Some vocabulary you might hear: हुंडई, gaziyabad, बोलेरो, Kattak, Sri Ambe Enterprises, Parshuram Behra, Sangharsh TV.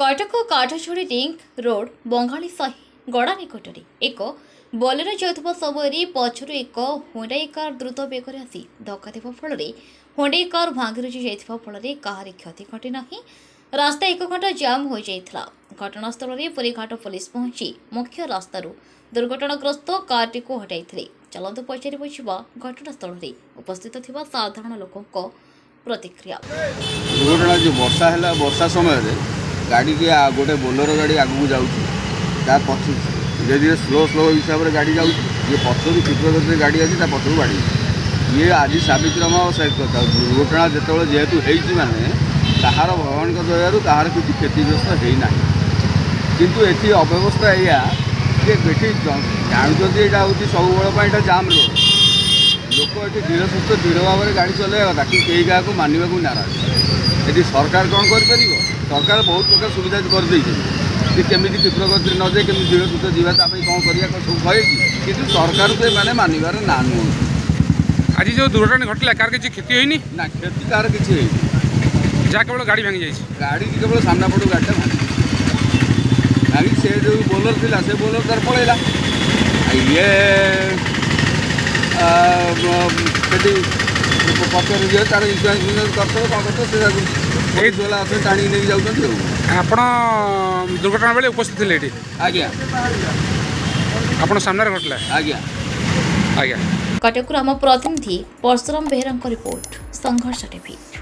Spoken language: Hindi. कटक काठझोड़ी डिंग रोड बंगाली साही गड़ा निकटने एक बोलेरो जाऊଥିବା समय पछर एक हुंडई कार द्रुत बेगर आसी धक्का देवा फल हुंडई कार भांगिरुजी जाइथिबा फल कहारि क्षति घटे नाही। रास्ता एक घंटा जाम हो जाइथिला। घटनास्थल में पुरीघाट पुलिस पहुंची मुख्य रास्तार दुर्घटनाग्रस्त कार हटाई। चलत पचारि बुझा घटनास्थल में उपस्थित थिबा साधारण लोकक प्रतिक्रिया। दुर्घटना जो वर्षा हैला वर्षा समय गाड़ी की गोटे बोलेरो गाड़ी आगू जा धीरे धीरे स्लो स्लो हिसाब से गाड़ी जाऊँ ये पछर क्षीप्रगति गाड़ी अच्छी पछर बाड़ी ये आज साविक्रम सहित दुर्घटना जो जेहेतु होने कहार भगवान दयार कहार किसी क्षतिग्रस्त होना कितु ये अव्यवस्था या जानते ये हूँ सबुबा जाम रोड लोक ये धीरे सुस्थ दृढ़ भाव में गाड़ी चलैया कथा कि कई गाँव को मानवा को नाराज ये सरकार कौन कर सरकार बहुत प्रकार सुविधा कर दे केमी क्षीप्रगति न जाए केमी दृढ़ सूत्र जीवाता कौन कर सब कहेगी कि सरकार को मैंने मानवर ना नुह। आज जो दुर्घटना घटला कार किसी क्षति होनी ना क्षति कार किसी जहाँ केवल गाड़ी भांगी जाए गाड़ी की केवल सामना पड़ू गाड़ी भांगी से जो बोलर थी से बोलर तार पलैला ये पचर जी तार इन्सुरान्स करते कौन करते झोला टाणी नहीं जाऊँ दुर्घटना बेले उपस्थित थे आज्ञा आप सामने घटला आज्ञा आज्ञा। कटक राम प्रतिनिधि परशुराम बेहरा रिपोर्ट संघर्ष टीवी।